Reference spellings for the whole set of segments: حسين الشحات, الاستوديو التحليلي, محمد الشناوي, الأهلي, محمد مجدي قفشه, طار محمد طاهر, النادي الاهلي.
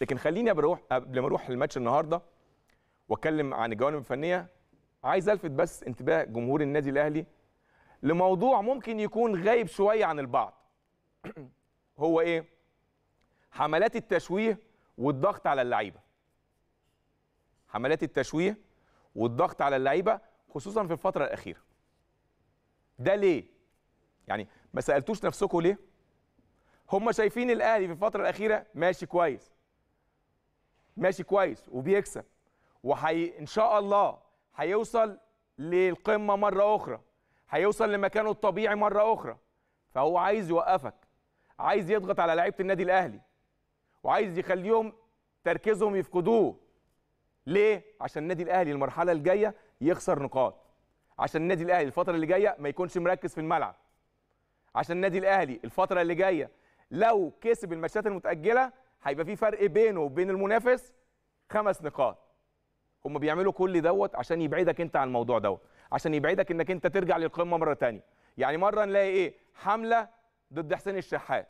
لكن خليني قبل ما اروح الماتش النهارده واتكلم عن الجوانب الفنيه، عايز الفت بس انتباه جمهور النادي الاهلي لموضوع ممكن يكون غايب شويه عن البعض. هو ايه؟ حملات التشويه والضغط على اللعيبه. حملات التشويه والضغط على اللعيبه خصوصا في الفتره الاخيره. ده ليه؟ يعني ما سالتوش نفسكم ليه؟ هم شايفين الاهلي في الفتره الاخيره ماشي كويس. ماشي كويس وبيكسب وحي ان شاء الله هيوصل للقمه مره اخرى، هيوصل لمكانه الطبيعي مره اخرى. فهو عايز يوقفك، عايز يضغط على لعيبه النادي الاهلي، وعايز يخليهم تركيزهم يفقدوه. ليه؟ عشان النادي الاهلي المرحله الجايه يخسر نقاط، عشان النادي الاهلي الفتره اللي جايه ما يكونش مركز في الملعب، عشان النادي الاهلي الفتره اللي جايه لو كسب الماتشات المتاجله هيبقى في فرق بينه وبين المنافس 5 نقاط. هم بيعملوا كل دوت عشان يبعدك انت عن الموضوع دوت، عشان يبعدك انك انت ترجع للقمه مره ثانيه. يعني مره نلاقي ايه؟ حمله ضد حسين الشحات،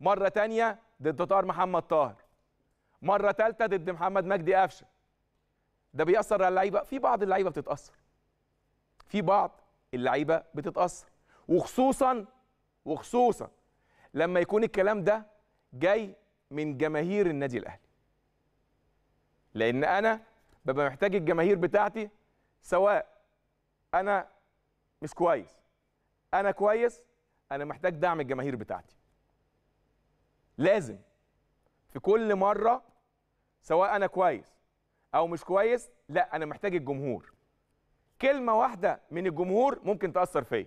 مره ثانيه ضد طار محمد طاهر، مره ثالثه ضد محمد مجدي قفشه. ده بيأثر على اللعيبه، في بعض اللعيبه بتتأثر. في بعض اللعيبه بتتأثر، وخصوصا لما يكون الكلام ده جاي من جماهير النادي الاهلي. لأن أنا ببقى محتاج الجماهير بتاعتي، سواء أنا مش كويس أنا كويس، أنا محتاج دعم الجماهير بتاعتي. لازم في كل مرة، سواء أنا كويس أو مش كويس، لا أنا محتاج الجمهور. كلمة واحدة من الجمهور ممكن تأثر فيا.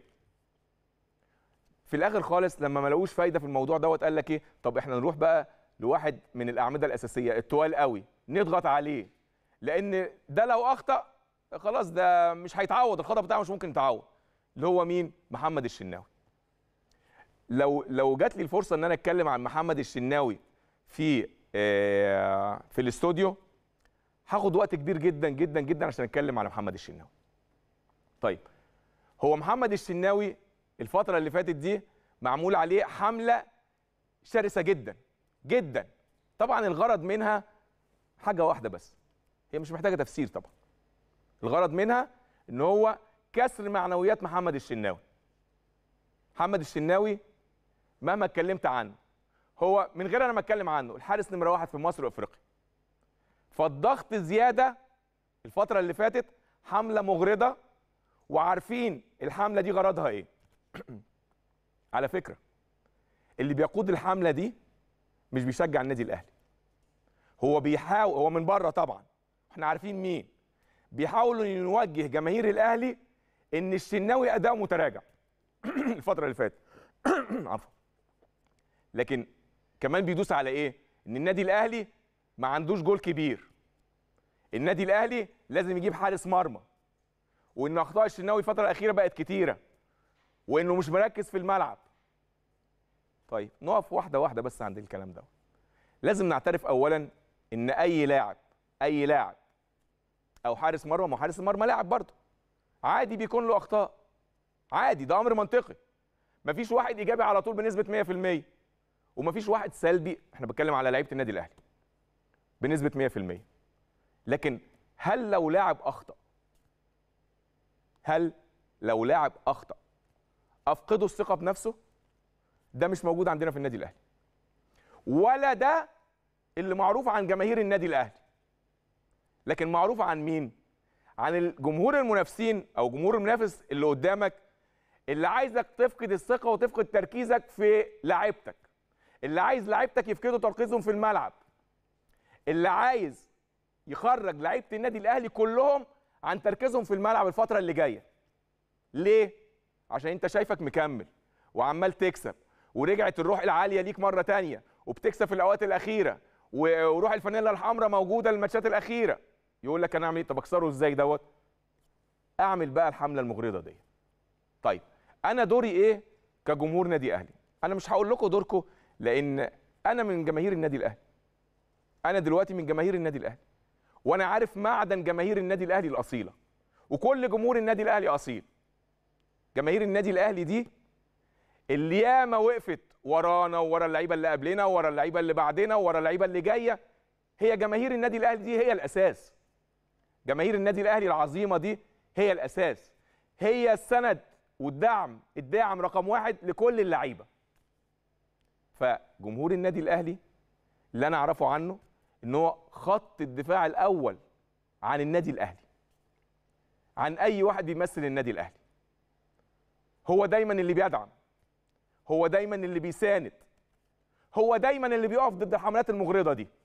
في الآخر خالص لما ما لقوش فايدة في الموضوع دوت، قال لك إيه؟ طب إحنا نروح بقى لواحد من الأعمدة الأساسية الطوال قوي نضغط عليه، لان ده لو اخطا خلاص ده مش هيتعوض، الخطا بتاعه مش ممكن يتعوض. اللي هو مين؟ محمد الشناوي. لو جات لي الفرصه ان انا اتكلم عن محمد الشناوي في الاستوديو هاخد وقت كبير جدا جدا جدا عشان اتكلم على محمد الشناوي. طيب هو محمد الشناوي الفتره اللي فاتت دي معمول عليه حمله شرسه جدا جدا. طبعا الغرض منها حاجة واحدة بس، هي مش محتاجة تفسير طبعا. الغرض منها ان هو كسر معنويات محمد الشناوي. محمد الشناوي مهما اتكلمت عنه، هو من غير انا ما اتكلم عنه الحارس نمرة 1 في مصر وافريقيا. فالضغط زيادة الفترة اللي فاتت، حملة مغرضة وعارفين الحملة دي غرضها ايه. على فكرة اللي بيقود الحملة دي مش بيشجع النادي الاهلي. هو بيحاول، هو من بره طبعا احنا عارفين مين، بيحاولوا يوجه جماهير الاهلي ان الشناوي اداؤه متراجع الفتره اللي فاتت عفوا. لكن كمان بيدوس على ايه؟ ان النادي الاهلي ما عندوش جول كبير، النادي الاهلي لازم يجيب حارس مرمى، وان اخطاء الشناوي الفتره الاخيره بقت كتيره، وانه مش مركز في الملعب. طيب نقف واحده واحده بس عند الكلام ده. لازم نعترف اولا ان اي لاعب او حارس مرمى، ما حارس المرمى لاعب برضه عادي بيكون له اخطاء، عادي ده امر منطقي. مفيش واحد ايجابي على طول بنسبه 100%، ومفيش واحد سلبي. احنا بنتكلم على لعيبه النادي الاهلي بنسبه 100%. لكن هل لو لاعب اخطا، افقده الثقه بنفسه؟ ده مش موجود عندنا في النادي الاهلي، ولا ده اللي معروف عن جماهير النادي الاهلي. لكن معروف عن مين؟ عن الجمهور المنافسين او جمهور المنافس اللي قدامك، اللي عايزك تفقد الثقه وتفقد تركيزك في لعيبتك، اللي عايز لعيبتك يفقدوا تركيزهم في الملعب، اللي عايز يخرج لعيبه النادي الاهلي كلهم عن تركيزهم في الملعب الفتره اللي جايه. ليه؟ عشان انت شايفك مكمل وعمال تكسب، ورجعت الروح العاليه ليك مره ثانيه، وبتكسب في الاوقات الاخيره، وروح الفانيلا الحمراء موجوده الماتشات الاخيره. يقول لك انا اعمل ايه؟ طب اكسره ازاي دوت؟ اعمل بقى الحمله المغرضه دي. طيب انا دوري ايه كجمهور نادي اهلي؟ انا مش هقول لكم دوركم لان انا من جماهير النادي الاهلي. انا دلوقتي من جماهير النادي الاهلي، وانا عارف معدن جماهير النادي الاهلي الاصيله، وكل جمهور النادي الاهلي اصيل. جماهير النادي الاهلي دي اللي ياما وقفت ورانا وورا اللعيبه اللي قبلنا وورا اللعيبه اللي بعدنا وورا اللعيبه اللي جايه. هي جماهير النادي الاهلي دي هي الاساس. جماهير النادي الاهلي العظيمه دي هي الاساس، هي السند والدعم، الداعم رقم واحد لكل اللعيبه. فجمهور النادي الاهلي اللي انا اعرفه عنه ان هو خط الدفاع الاول عن النادي الاهلي، عن اي واحد بيمثل النادي الاهلي. هو دايما اللي بيدعم، هو دايما اللي بيساند، هو دايما اللي بيقف ضد الحملات المغرضه دي.